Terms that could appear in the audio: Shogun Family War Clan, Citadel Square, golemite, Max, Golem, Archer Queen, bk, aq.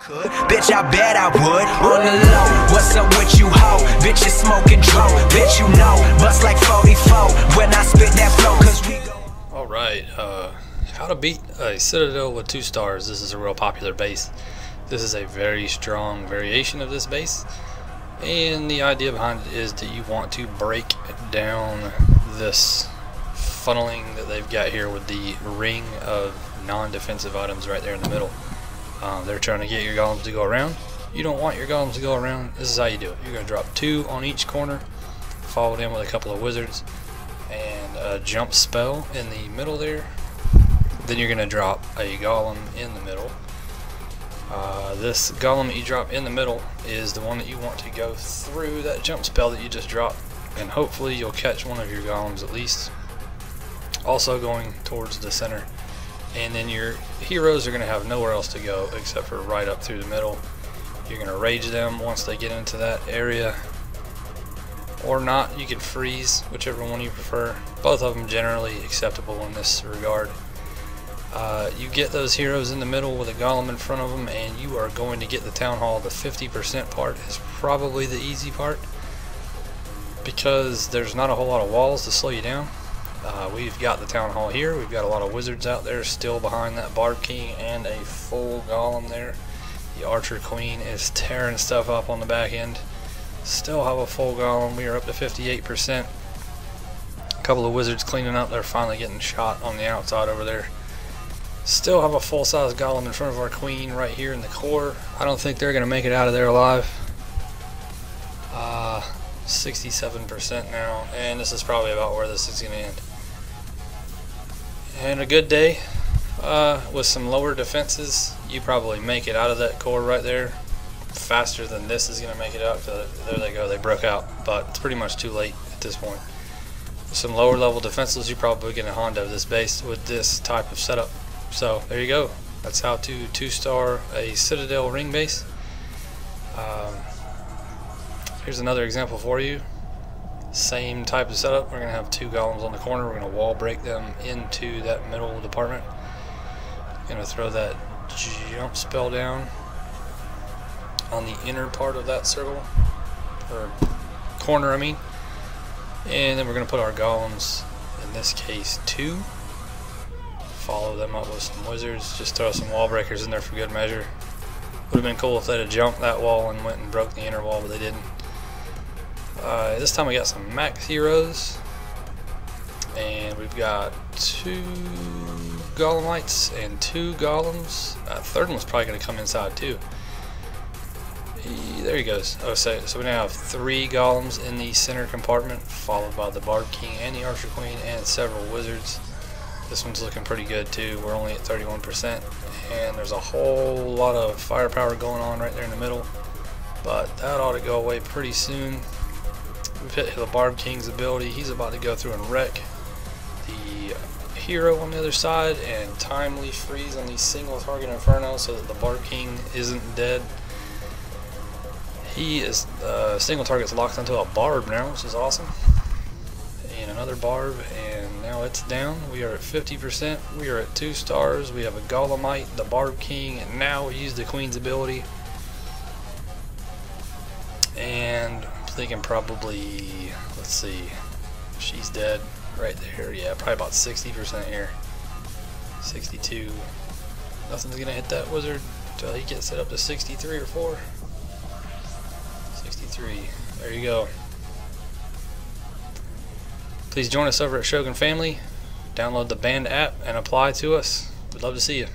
could, bitch, I bet I would. On the low, what's up with you, ho? Bitch, you smoking drone, bitch, you know, bust like 44 when I spit that flow, cause we go. Alright, how to beat a Citadel with 2 stars. This is a real popular base. This is a very strong variation of this base, and the idea behind it is that you want to break down this funneling that they've got here with the ring of non-defensive items right there in the middle. They're trying to get your golems to go around. You don't want your golems to go around. This is how you do it. You're going to drop 2 on each corner, followed in with a couple of wizards, and a jump spell in the middle there. Then you're going to drop a golem in the middle. This golem that you drop in the middle is the one that you want to go through that jump spell that you just dropped, and hopefully you'll catch one of your golems at least. Also going towards the center, and then your heroes are going to have nowhere else to go except for right up through the middle. You're going to rage them once they get into that area, or not. You can freeze, whichever one you prefer. Both of them generally acceptable in this regard. You get those heroes in the middle with a golem in front of them, and you are going to get the town hall. The 50% part is probably the easy part because there's not a whole lot of walls to slow you down. We've got the town hall here. We've got a lot of wizards out there still behind that barb king and a full golem there. The archer queen is tearing stuff up on the back end. Still have a full golem. We are up to 58%. A couple of wizards cleaning up. They're finally getting shot on the outside over there. Still have a full-size golem in front of our queen right here in the core. I don't think they're going to make it out of there alive. 67% now, and this is probably about where this is going to end. And a good day with some lower defenses, you probably make it out of that core right there faster than this is going to make it out. There they go, they broke out, but it's pretty much too late at this point. Some lower level defenses, you're probably going to Hondo this base with this type of setup. So there you go, that's how to 2-star a Citadel ring base. Here's another example for you. Same type of setup. We're going to have 2 golems on the corner. We're going to wall break them into that middle department. Going to throw that jump spell down on the inner part of that circle, or corner I mean. And then we're going to put our golems, in this case 2. Follow them up with some wizards. Just throw some wall breakers in there for good measure. Would have been cool if they'd have jumped that wall and went and broke the inner wall, but they didn't. This time we got some max heroes, and we've got 2 golemites and 2 golems. That third one's probably going to come inside too. There he goes. Oh, so we now have 3 golems in the center compartment, followed by the barb king and the archer queen and several wizards. This one's looking pretty good too. We're only at 31%, and there's a whole lot of firepower going on right there in the middle, but that ought to go away pretty soon. We've hit the barb king's ability. He's about to go through and wreck the hero on the other side, and timely freeze on the single target inferno so that the barb king isn't dead. He is single target's locked onto a barb now, which is awesome. And another barb, and now it's down. We are at 50%. We are at 2 stars. We have a golemite, the barb king, and now we use the queen's ability. And I'm thinking probably, let's see, she's dead right there. Yeah, probably about 60% here. 62. Nothing's gonna hit that wizard until he gets it up to 63 or 4. 63. There you go. Please join us over at Shogun Family. Download the band app and apply to us. We'd love to see you.